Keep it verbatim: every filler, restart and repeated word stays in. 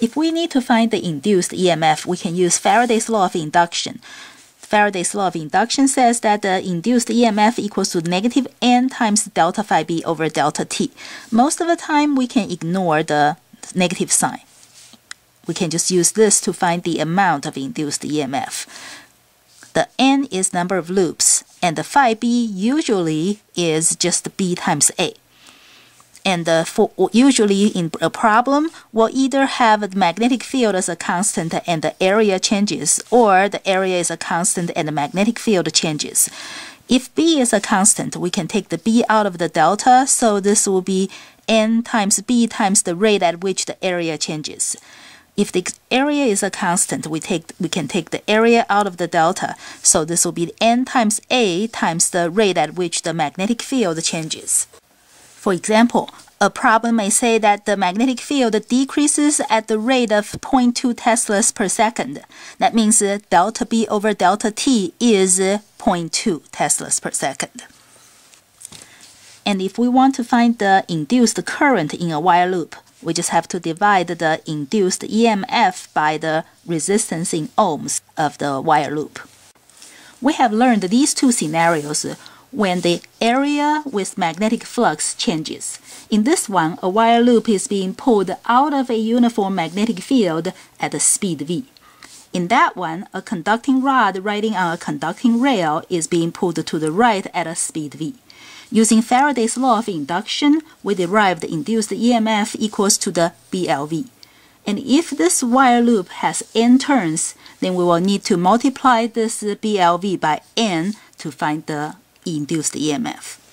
If we need to find the induced E M F, we can use Faraday's Law of Induction. Faraday's Law of Induction says that the induced E M F equals to negative N times delta phi B over delta T. Most of the time, we can ignore the negative sign. We can just use this to find the amount of induced E M F. The N is number of loops, and the phi B usually is just B times A. And uh, for, usually in a problem, we'll either have the magnetic field as a constant and the area changes, or the area is a constant and the magnetic field changes. If B is a constant, we can take the B out of the delta, so this will be N times B times the rate at which the area changes. If the area is a constant, we take we can take the area out of the delta, so this will be N times A times the rate at which the magnetic field changes. For example, a problem may say that the magnetic field decreases at the rate of zero point two Teslas per second. That means uh, delta B over delta T is uh, zero point two Teslas per second. And if we want to find the induced current in a wire loop, we just have to divide the induced E M F by the resistance in ohms of the wire loop. We have learned these two scenarios when the area with magnetic flux changes. In this one, a wire loop is being pulled out of a uniform magnetic field at a speed v. In that one, a conducting rod riding on a conducting rail is being pulled to the right at a speed v. Using Faraday's Law of Induction, we derived the induced E M F equals to the B L V. And if this wire loop has N turns, then we will need to multiply this B L V by N to find the induced E M F.